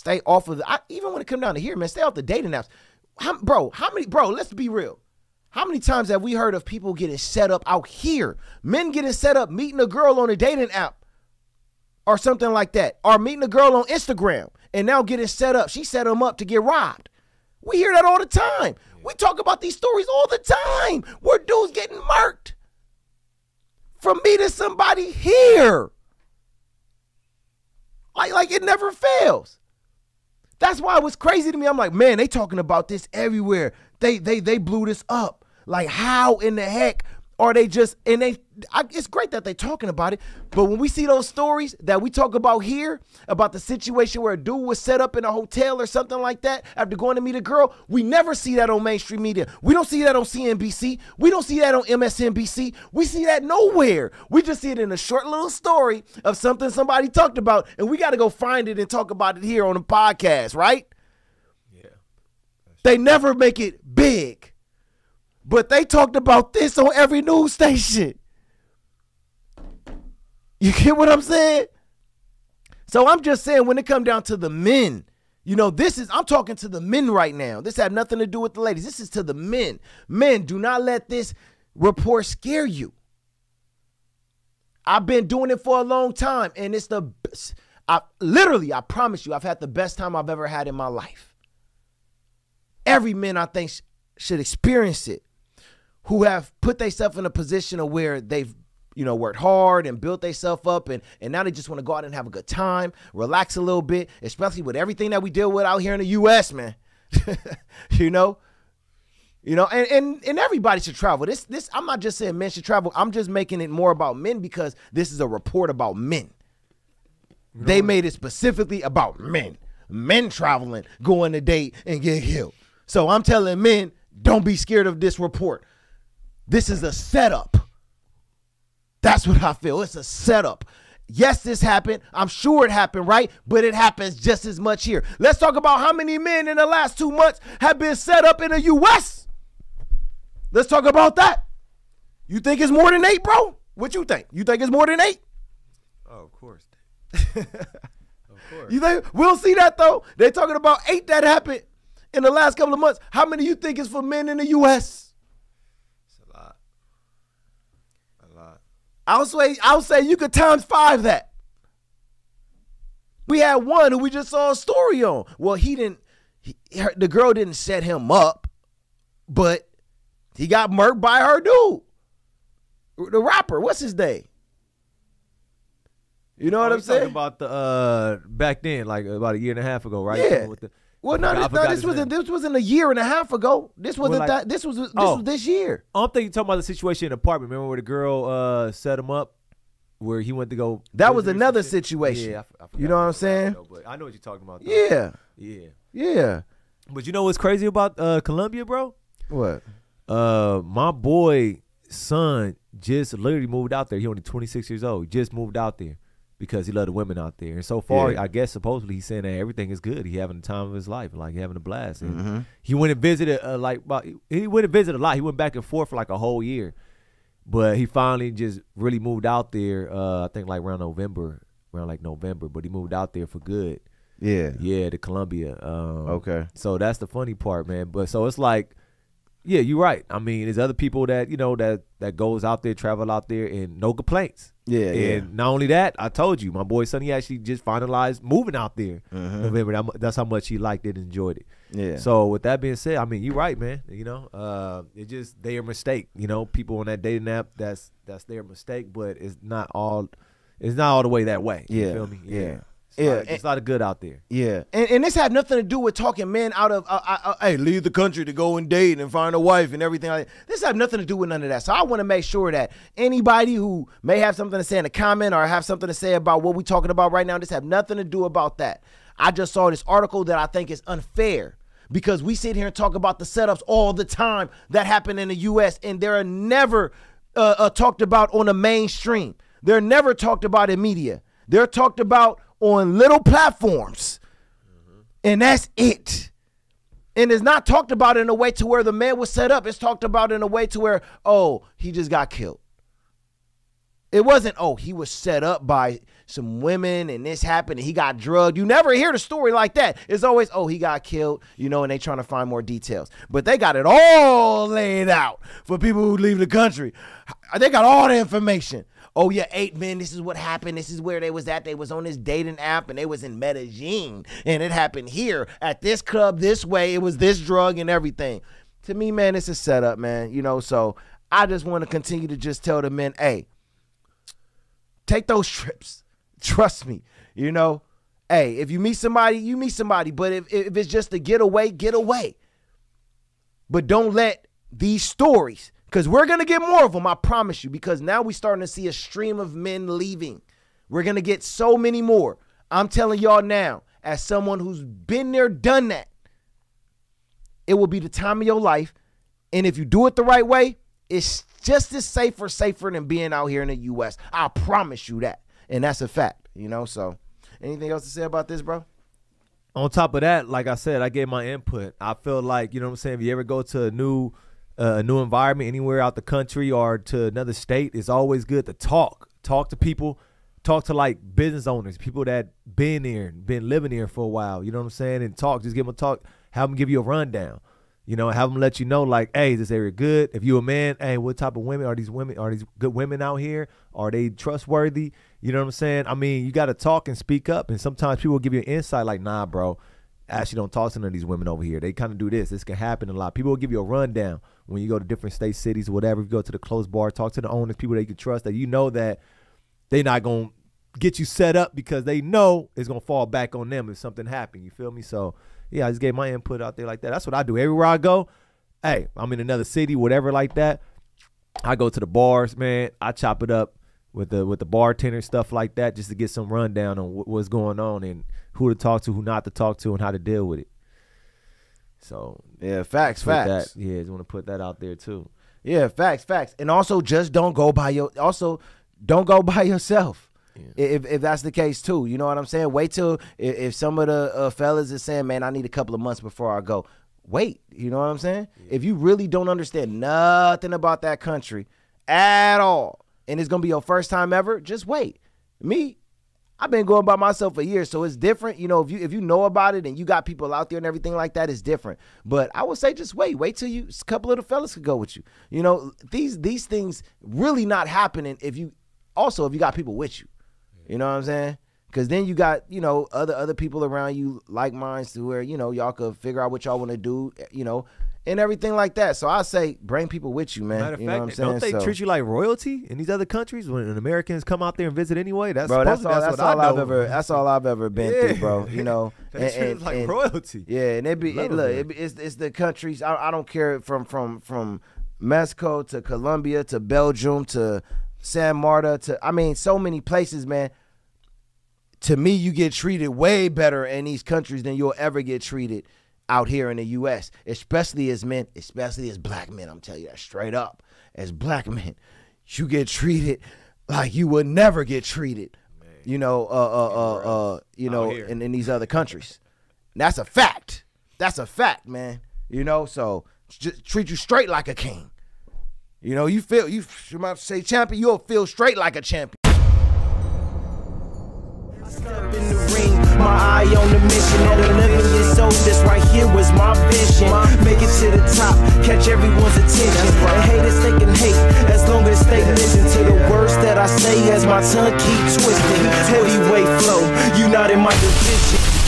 Stay off of the, even when it comes down to here, man, stay off the dating apps. Let's be real. How many times have we heard of people getting set up out here? Men getting set up, meeting a girl on a dating app or something like that, or meeting a girl on Instagram and now getting set up. She set them up to get robbed. We hear that all the time. We talk about these stories all the time where dudes getting murked from meeting somebody here. Like it never fails. That's why it was crazy to me. I'm like, man, they talking about this everywhere. They blew this up. Like, how in the heck are they just, and they, it's great that they talking about it, but when we see those stories that we talk about here, about the situation where a dude was set up in a hotel or something like that after going to meet a girl, we never see that on mainstream media. We don't see that on CNBC. We don't see that on MSNBC. We see that nowhere. We just see it in a short little story of something somebody talked about, and we got to go find it and talk about it here on the podcast, right? Yeah. They never make it big, but they talked about this on every news station. You get what I'm saying? So I'm just saying, when it comes down to the men, you know, this is, I'm talking to the men right now. This had nothing to do with the ladies. This is to the men. Men, do not let this report scare you. I've been doing it for a long time, and it's the best. I promise you, I've had the best time I've ever had in my life. Every man, I think, should experience it, who have put themselves in a position of where they've, you know, worked hard and built themselves up, and now they just want to go out and have a good time, relax a little bit, especially with everything that we deal with out here in the U.S., man. you know, and everybody should travel. This I'm not just saying men should travel. I'm just making it more about men because this is a report about men. You know, they made it specifically about men. Men traveling, going to date, and get killed. So I'm telling men, don't be scared of this report. This is a setup. That's what I feel. It's a setup. Yes, this happened. I'm sure it happened, right? But it happens just as much here. Let's talk about how many men in the last 2 months have been set up in the U.S. Let's talk about that. You think it's more than 8, bro? What you think? You think it's more than 8? Oh, of course. Of course. You think we'll see that, though? They're talking about 8 that happened in the last couple of months. How many you think is for men in the U.S.? I'll say you could times 5 that. We had one who we just saw a story on. Well, the girl didn't set him up, but he got murked by her dude. The rapper, what's his name? You know what I'm saying? About the back then, like about 1.5 years ago, right? Yeah. Well, no, this wasn't a 1.5 years ago. This wasn't that. This was this year. I'm thinking talking about the situation in the apartment. Remember where the girl set him up, where he went to go. That was another situation. Yeah, I forgot, you know what I'm saying? But I know what you're talking about, though. Yeah, yeah, yeah. But you know what's crazy about Columbia, bro? What? My boy son just literally moved out there. He only 26 years old. He just moved out there because he loved the women out there. And so far, yeah. I guess supposedly he's saying that everything is good. He having the time of his life, like having a blast. And he went and visited he went and visited a lot. He went back and forth for like a whole year. But he finally just really moved out there, I think like around November, but he moved out there for good. Yeah. Yeah, to Columbia. Okay. So that's the funny part, man. But so it's like, yeah, you're right. I mean, there's other people that, you know, that goes out there, travel out there, and no complaints. Yeah, and yeah. Not only that, I told you, my boy Sonny, he actually just finalized moving out there. November. That's how much he liked it and enjoyed it. Yeah. So with that being said, I mean, you're right, man. You know, it just their mistake. You know, people on that dating app, that's their mistake. But it's not all the way that way. Yeah. You feel me? Yeah. Yeah. It's a lot of good out there. Yeah, and this had nothing to do with talking men out of, hey, leave the country to go and date and find a wife and everything like that. This had nothing to do with none of that. So I want to make sure that anybody who may have something to say in a comment or have something to say about what we're talking about right now, this have nothing to do about that. I just saw this article that I think is unfair because we sit here and talk about the setups all the time that happen in the U.S. and they're never talked about on the mainstream. They're never talked about in media. They're talked about on little platforms, and that's it. And it's not talked about in a way to where the man was set up. It's talked about in a way to where, oh, he just got killed. It wasn't, oh, he was set up by some women and this happened and he got drugged. You never hear the story like that. It's always, oh, he got killed, you know, and they trying to find more details. But they got it all laid out for people who leave the country. They got all the information. Oh, yeah, 8 men, this is what happened. This is where they was at. They was on this dating app, and they was in Medellin, and it happened here at this club this way. It was this drug and everything. To me, man, it's a setup, man, you know, so I just want to continue to just tell the men, hey, take those trips. Trust me, you know. Hey, if you meet somebody, you meet somebody, but if it's just a getaway, get away. But don't let these stories, because we're going to get more of them, I promise you, because now we're starting to see a stream of men leaving. We're going to get so many more. I'm telling y'all now, as someone who's been there, done that, it will be the time of your life. And if you do it the right way, it's just as safer than being out here in the U.S. I promise you that. And that's a fact, you know, so anything else to say about this, bro? On top of that, like I said, I gave my input. I feel like, you know what I'm saying, if you ever go to a new environment anywhere out the country or to another state, it's always good to talk to people, talk to like business owners, people that been there and been living here for a while, you know what I'm saying, and talk, just give them a talk, have them give you a rundown, you know, have them let you know like, hey, is this area good? If you a man, hey, what type of women are these women? Are these good women out here? Are they trustworthy? You know what I'm saying? I mean, you got to talk and speak up, and sometimes people will give you an insight like, nah, bro, actually don't talk to none of these women over here. They kind of do this. This can happen a lot. People will give you a rundown when you go to different states, cities, whatever. If you go to the closed bar, talk to the owners, people that you can trust, that you know that they're not going to get you set up because they know it's going to fall back on them if something happened. You feel me? So, yeah, I just gave my input out there like that. That's what I do. Everywhere I go, hey, I'm in another city, whatever like that, I go to the bars, man. I chop it up with the bartender, stuff like that, just to get some rundown on what's going on and who to talk to, who not to talk to, and how to deal with it. So yeah, facts. That, yeah, just want to put that out there too. Yeah, facts. And also, just don't go by yourself. Yeah. If that's the case too, you know what I'm saying. Wait till if some of the fellas is saying, man, I need a couple of months before I go. Wait, you know what I'm saying. Yeah. If you really don't understand nothing about that country at all, and it's going to be your first time ever, just wait. Me, I've been going by myself for years, so it's different. You know, if you know about it and you got people out there and everything like that, it's different. But I would say just wait. Wait till you, a couple of the fellas could go with you. You know, these things really not happening if you got people with you. You know what I'm saying? Because then you got, you know, other people around you like minds to where, you know, y'all could figure out what y'all want to do, you know, and everything like that. So I say bring people with you, man. Matter of fact, you know what I'm saying? Don't they treat you like royalty in these other countries when Americans come out there and visit anyway? That's all I've ever been yeah. through, bro. You know, they treat you like royalty. Yeah, and it's the countries. I don't care from Mexico to Columbia to Belgium to San Marta to, I mean, so many places, man. To me, you get treated way better in these countries than you'll ever get treated out here in the U.S., especially as men, especially as black men. I'm telling you that straight up. As black men, you get treated like you would never get treated, man. You know, you know, in these other countries. And that's a fact. That's a fact, man. You know, so just treat you straight like a king. You know, you about to say champion, you'll feel straight like a champion. In the ring, my eye on the mission. At 11 years old, this right here was my vision. Make it to the top, catch everyone's attention. The haters, they can hate, as long as they listen to the words that I say as my tongue keeps twisting. Heavyweight flow, you not in my division.